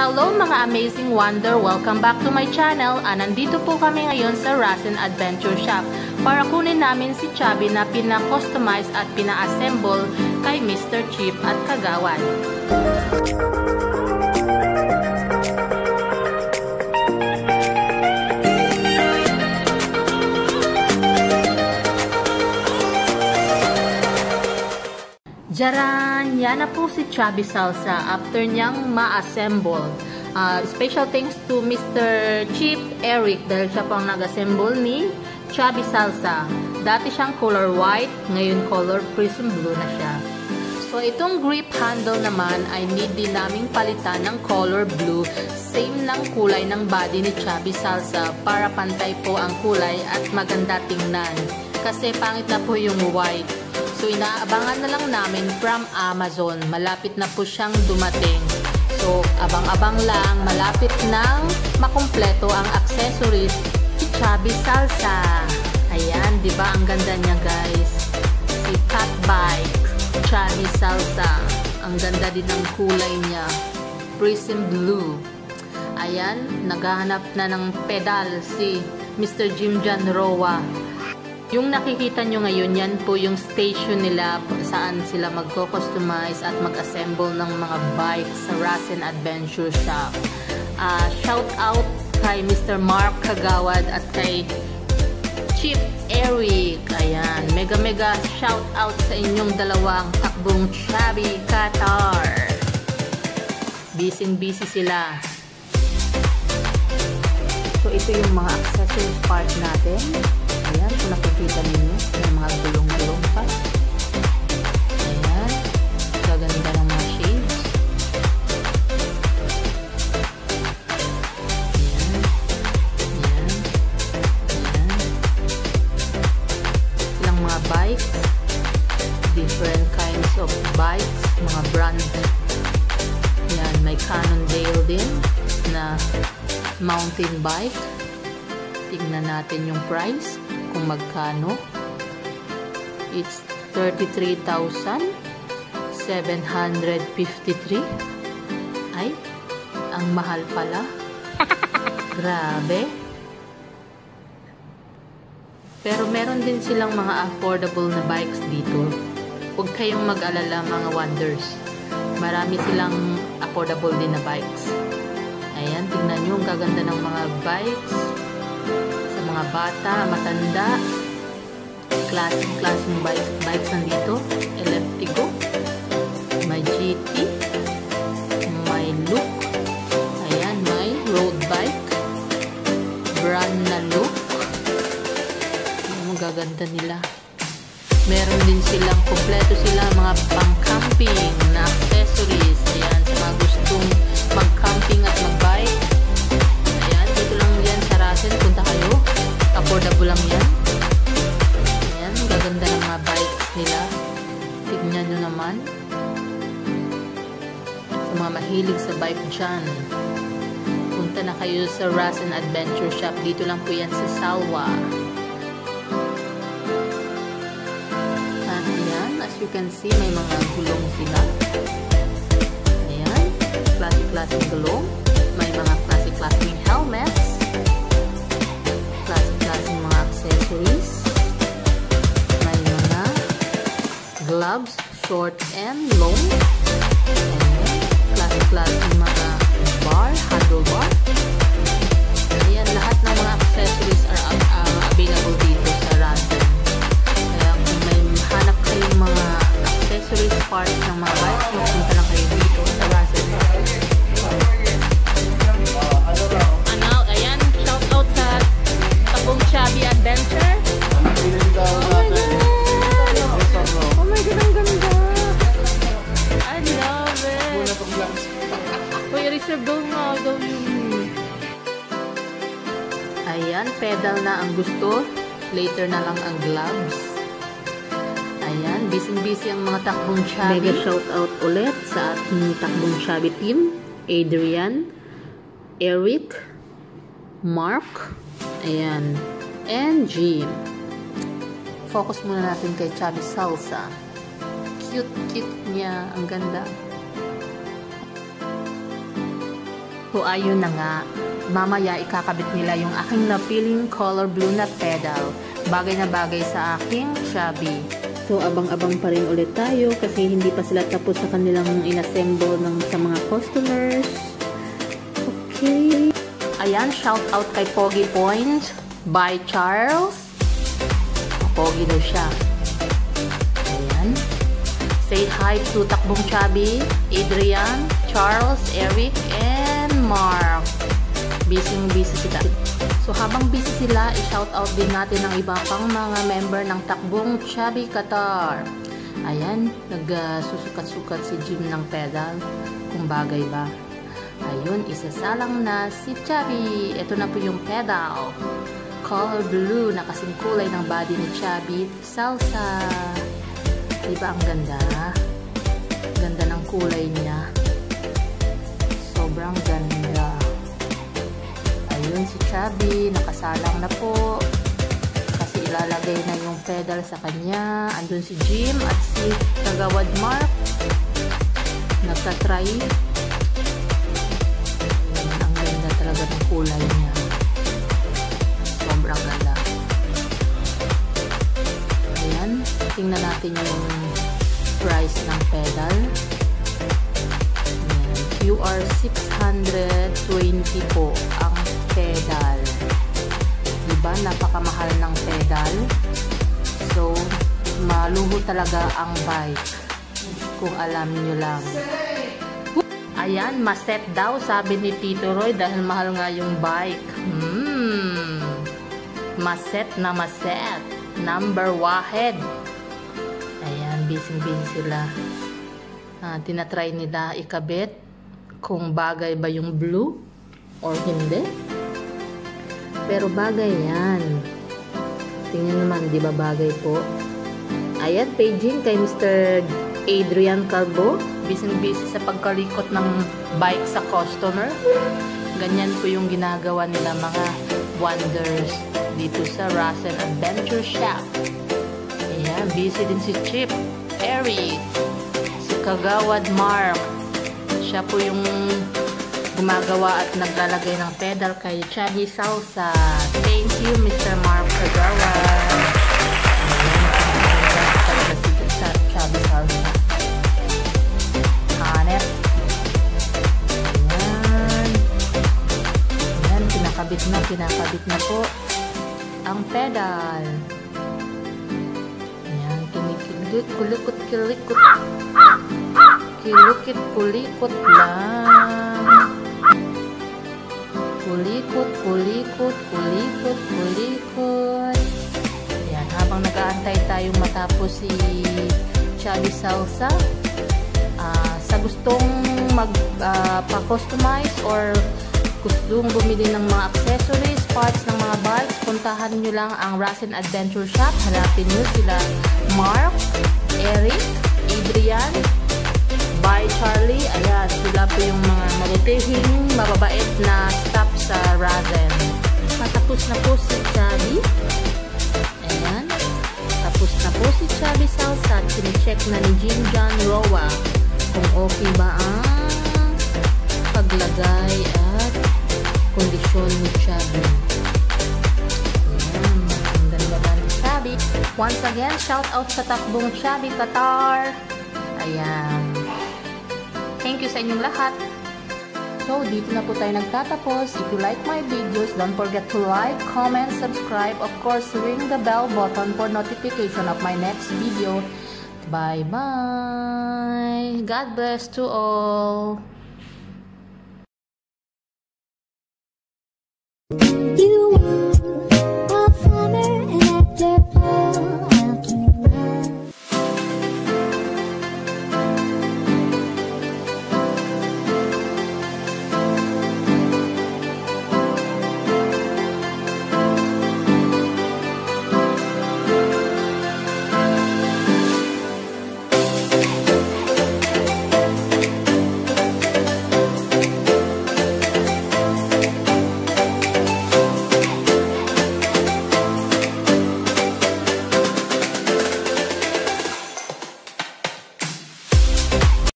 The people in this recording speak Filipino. Hello mga amazing wonder! Welcome back to my channel. Nandito po kami ngayon sa Rasen Adventure Shop para kunin namin si Chubby na pina-customize at pina-assemble kay Mr. Chief at Kagawad. Jaran! Yan na po si Chubby Salsa after niyang ma-assemble. Special thanks to Mr. Chief Eric dahil siya pang nag-assemble ni Chubby Salsa. Dati siyang color white, ngayon color prism blue na siya. So itong grip handle naman ay need din naming palitan ng color blue. Same ng kulay ng body ni Chubby Salsa para pantay po ang kulay at maganda tingnan. Kasi pangit na po yung white. So inaabangan na lang namin from Amazon. Malapit na po siyang dumating. So abang-abang lang, malapit nang makumpleto ang accessories si Chubby Salsa. Ayan, di ba ang ganda niya guys? Si Fat Bike Chubby Salsa. Ang ganda din ng kulay niya. Prism blue. Ayan, naghahanap na ng pedal si Mr. Jim John Roa. Yung nakikita nyo ngayon, yan po yung station nila saan sila magko-customize at mag-assemble ng mga bike sa Rasen Adventure Shop. Shout out kay Mr. Mark Kagawad at kay Chief Eric. Ayan, mega shout out sa inyong dalawang Takbong Chubby Qatar. Busy sila. So ito yung mga accessory part natin. Ayan, kung nakikita ninyo, may mga gulong-gulong pa. Ayan, gaganda ng mga shades. Ayan. Ilang mga bikes, different kinds of bikes, mga brand. Ayan, may Cannondale din na mountain bike. Tingnan natin yung price. Kung magkano, it's 33,753. Ay, ang mahal pala. Grabe. Pero meron din silang mga affordable na bikes dito. Huwag kayong mag-alala mga wonders. Marami silang affordable din na bikes. Ayan, tingnan nyo ang gaganda ng mga bikes. Mga bata, matanda, klaseng bikes nandito, Electico, may GT, may Look, ayan, may road bike, brand na Look, ang gaganda nila. Meron din silang, kompleto sila mga pang-camping na accessories, ayan, sa mga gustong mag-camping at mag-bike. Ayan, dito lang yan sa Rasen, punta kayo. Affordable lang yan. Ayan, gaganda ng mga bikes nila. Tignan nyo naman. Sa mga mahilig sa bike dyan, punta na kayo sa Rasen Adventure Shop. Dito lang po yan sa Salwa. At ayan, as you can see, may mga gulong sila. Ayan, klase-klaseng gulong. May mga klase-klaseng helmets. Klaseng mga accessories, may mga gloves, short and long, klaseng mga bar, handlebar. Ayan, lahat ng mga accessories are available dito sa Rasen. Kaya kung may hanap kayong mga accessories parts ng mga bike, magpunta lang kayo dito sa Rasen. Chubby Adventure. Oh my god, ang ganda. I love it. Uy, reserve daw nga. Ayan, pedal na ang gusto. Later na lang ang gloves. Ayan, busy ang mga Takbong Chubby. Mega shoutout ulit sa ating Takbong Chubby team. Adrian, Eric, Mark, ayan, and Jim. Focus muna natin kay Chubby Salsa. Cute niya, ang ganda. O ayun na nga, mamaya ikakabit nila yung aking napiling color blue na pedal. Bagay na bagay sa aking chubby. So abang-abang pa rin ulit tayo kasi hindi pa sila tapos sa kanilang inassemble ng sa mga customers. Okay. Ayan, shout out kay Pogi Point by Charles. Pogi daw siya. Ayan. Say hi to Takbong Chubby, Adrian, Charles, Eric, and Mark. Busy sila. So habang busy sila, i-shout out din natin ang iba pang mga member ng Takbong Chubby Qatar. Ayan, nagsusukat-sukat si Jim ng pedal. Kung bagay ba? Ayun, isasalang na si Chubby. Ito na po yung pedal. Color blue na kasing kulay ng body ni Chubby Salsa. Diba ang ganda? Ganda ng kulay niya. Sobrang ganda. Ayun si Chubby. Nakasalang na po. Kasi ilalagay na yung pedal sa kanya. Andun si Jim at si Kagawad Mark. Nagtatry. Talaga ng kulay niya. Sobrang ganda. Ayan. Tingnan natin yung price ng pedal. Ayan. QR 620 po ang pedal. Diba? Napakamahal ng pedal. So, maluho talaga ang bike. Kung alam nyo lang. Ayan, ma-set daw, sabi ni Tito Roy, dahil mahal nga yung bike. Ma-set na ma-set. Number 1. Ayan, busy sila. Tinatry nila ikabit kung bagay ba yung blue or hindi. Pero bagay yan. Tingnan naman, di ba bagay po? Ayan, paging kay Mr. Adrian Carbo. Busy sa pagkalikot ng bike sa customer. Ganyan po yung ginagawa nila mga wonders dito sa Rasen Adventure Shop. Ayan, busy din si Chip Perry, si Kagawad Mark. Siya po yung gumagawa at naglalagay ng pedal kay Chahi Salsa. Thank you, Mr. Mark Kagawa. Ayan, Chahi Salsa. Kinakabit na po ang pedal. Ayan, kulikot. Ayan, habang nag-aantay tayong matapos si Chubby Salsa, sa gustong mag-pa-customize or gustong bumili ng mga accessories, parts ng mga bikes, puntahan nyo lang ang Rasen Adventure Shop. Hanapin nyo sila Mark, Eric, Adrian, by Charlie. Ayan, sila po yung mga malitihing, mababait na staff sa Rasen. Matapos na po si Chubby. Ayan, tapos na po si Chubby Salsa. Sinicheck na ni Jim John Roa kung okay ba ang paglagay at kondisyon ni Chubby. Ayan, maganda naman ni Chubby. Once again, shout out sa Takbong Chubby Qatar. Ayan. Thank you sa inyong lahat. So, dito na po tayo nagtatapos. If you like my videos, don't forget to like, comment, subscribe. Of course, ring the bell button for notification of my next video. Bye-bye. God bless to all. You